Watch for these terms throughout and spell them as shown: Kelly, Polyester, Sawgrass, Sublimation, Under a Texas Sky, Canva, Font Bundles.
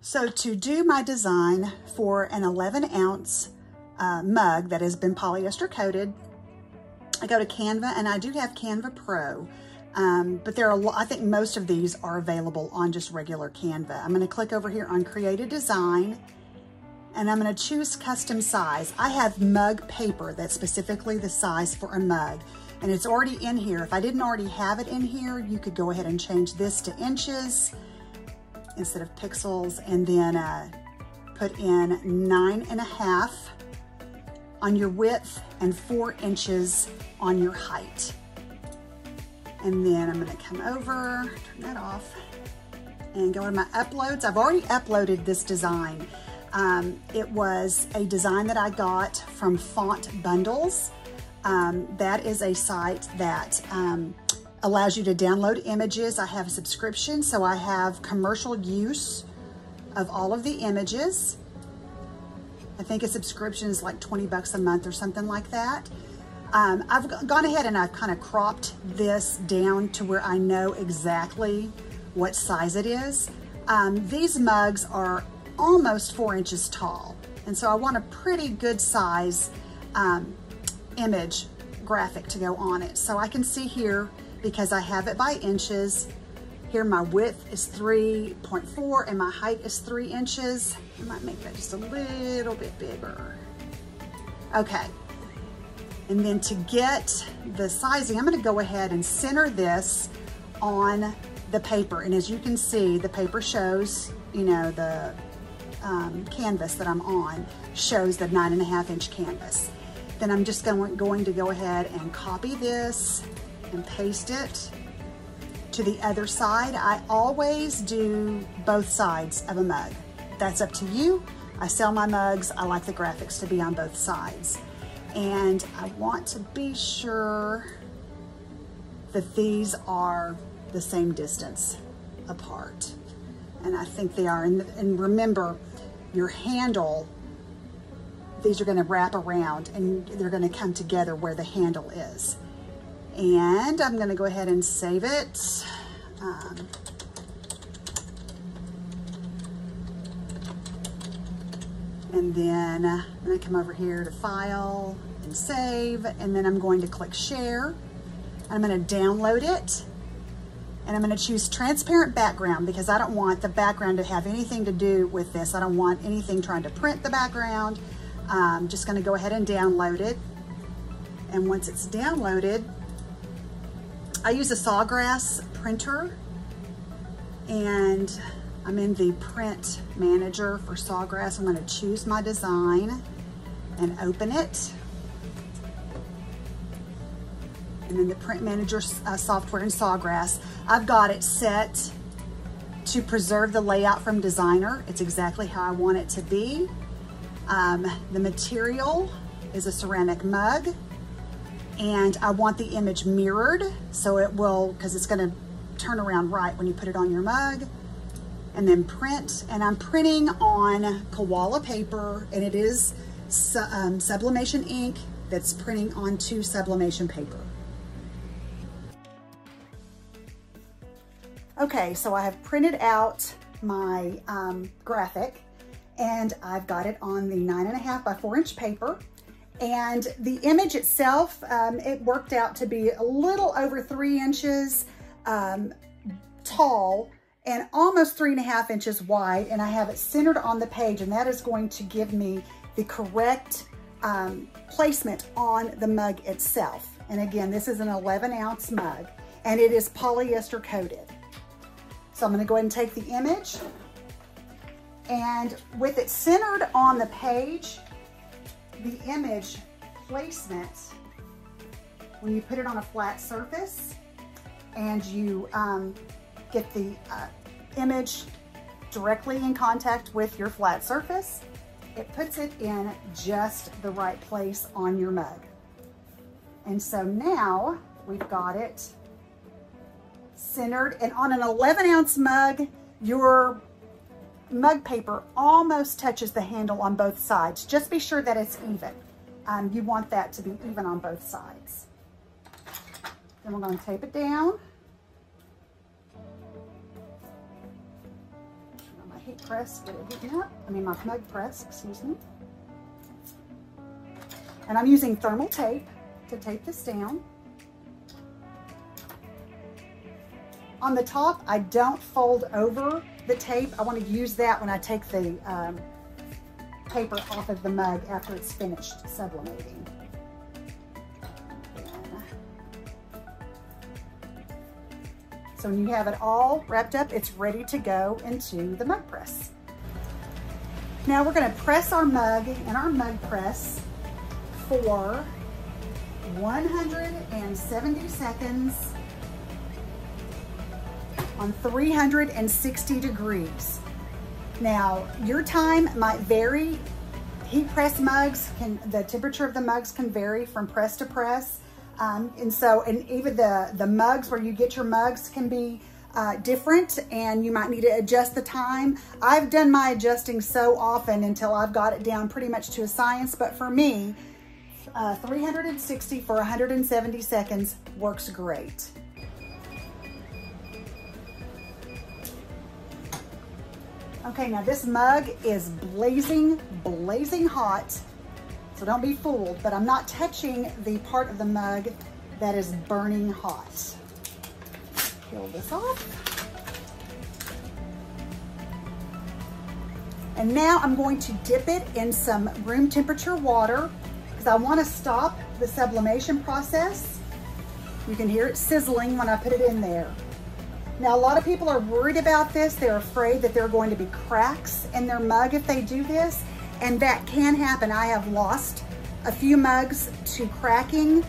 So to do my design for an 11-ounce mug that has been polyester coated, I go to Canva, and I do have Canva Pro, but there are, I think most of these are available on just regular Canva. I'm going to click over here on Create a Design, and I'm going to choose Custom Size. I have mug paper that's specifically the size for a mug, and it's already in here. If I didn't already have it in here, you could go ahead and change this to inches instead of pixels, and then put in 9.5 on your width and 4 inches on your height. And then I'm gonna come over, turn that off, and go to my uploads. I've already uploaded this design. It was a design that I got from Font Bundles. That is a site that allows you to download images. I have a subscription, so I have commercial use of all of the images. I think a subscription is like 20 bucks a month or something like that. I've gone ahead and I've kind of cropped this down to where I know exactly what size it is. These mugs are almost 4 inches tall, and so I want a pretty good size image graphic to go on it. So I can see here, because I have it by inches, here my width is 3.4 and my height is 3 inches. I might make that just a little bit bigger. Okay. And then to get the sizing, I'm going to go ahead and center this on the paper. And as you can see, the paper shows, you know, the canvas that I'm on shows the 9.5-inch canvas. Then I'm just going to go ahead and copy this and paste it to the other side. I always do both sides of a mug. That's up to you. I sell my mugs. I like the graphics to be on both sides. And I want to be sure that these are the same distance apart. And I think they are. And remember, your handle, these are going to wrap around and they're going to come together where the handle is. And I'm going to go ahead and save it. And then I'm going to come over here to File and Save, and then I'm going to click Share. I'm going to download it, and I'm going to choose Transparent Background because I don't want the background to have anything to do with this. I don't want anything trying to print the background. I'm just going to go ahead and download it. And once it's downloaded, I use a Sawgrass printer, and I'm in the print manager for Sawgrass. I'm going to choose my design and open it. And in the print manager software in Sawgrass, I've got it set to preserve the layout from designer. It's exactly how I want it to be. The material is a ceramic mug, and I want the image mirrored, so it will, because it's going to turn around right when you put it on your mug. And then print, and I'm printing on koala paper, and it is sublimation ink that's printing onto sublimation paper. Okay, so I have printed out my graphic, and I've got it on the 9.5 by 4 inch paper. And the image itself, it worked out to be a little over 3 inches tall and almost 3.5 inches wide, and I have it centered on the page, and that is going to give me the correct placement on the mug itself. And again, this is an 11-ounce mug, and it is polyester coated. So I'm gonna go ahead and take the image, and with it centered on the page, the image placement, when you put it on a flat surface and you get the image directly in contact with your flat surface, it puts it in just the right place on your mug. And so now we've got it centered, and on an 11-ounce mug, your mug paper almost touches the handle on both sides. Just be sure that it's even. You want that to be even on both sides. Then we're going to tape it down. My heat press, my mug press, excuse me. And I'm using thermal tape to tape this down. On the top, I don't fold over the tape. I want to use that when I take the paper off of the mug after it's finished sublimating. So when you have it all wrapped up, it's ready to go into the mug press. Now we're going to press our mug in our mug press for 170 seconds on 360 degrees. Now, your time might vary. Heat press mugs, the temperature of the mugs can vary from press to press. And even the mugs where you get your mugs can be different, and you might need to adjust the time. I've done my adjusting so often until I've got it down pretty much to a science, but for me, 360 for 170 seconds works great. Okay, now this mug is blazing, blazing hot, so don't be fooled, but I'm not touching the part of the mug that is burning hot. Peel this off. And now I'm going to dip it in some room temperature water because I want to stop the sublimation process. You can hear it sizzling when I put it in there. Now, a lot of people are worried about this. They're afraid that there are going to be cracks in their mug if they do this, and that can happen. I have lost a few mugs to cracking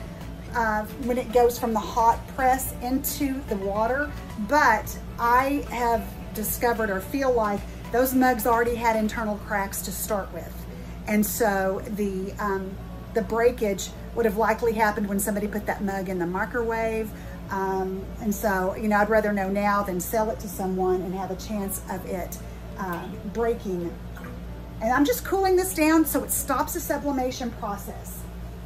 when it goes from the hot press into the water, but I have discovered or feel like those mugs already had internal cracks to start with. And so the breakage would have likely happened when somebody put that mug in the microwave. I'd rather know now than sell it to someone and have a chance of it breaking. And I'm just cooling this down so it stops the sublimation process.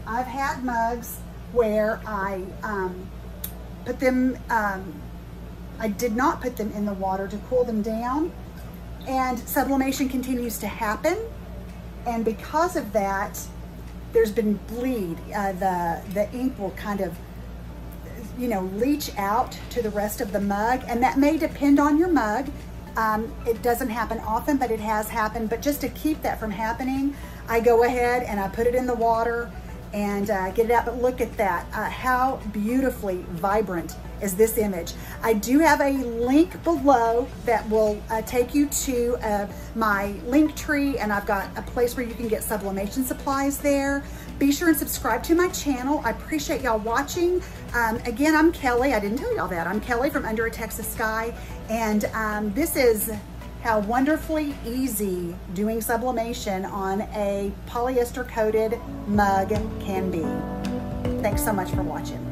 I've had mugs where I I did not put them in the water to cool them down, and sublimation continues to happen. And because of that, there's been bleed. The ink will kind of leach out to the rest of the mug, and that may depend on your mug. It doesn't happen often, but it has happened. But just to keep that from happening, I go ahead and I put it in the water and get it out. But look at that, how beautifully vibrant is this image. I do have a link below that will take you to my link tree, and I've got a place where you can get sublimation supplies there. Be sure and subscribe to my channel. I appreciate y'all watching. Again, I'm Kelly. I didn't tell y'all that. I'm Kelly from Under a Texas Sky, and this is how wonderfully easy doing sublimation on a polyester coated mug can be. Thanks so much for watching.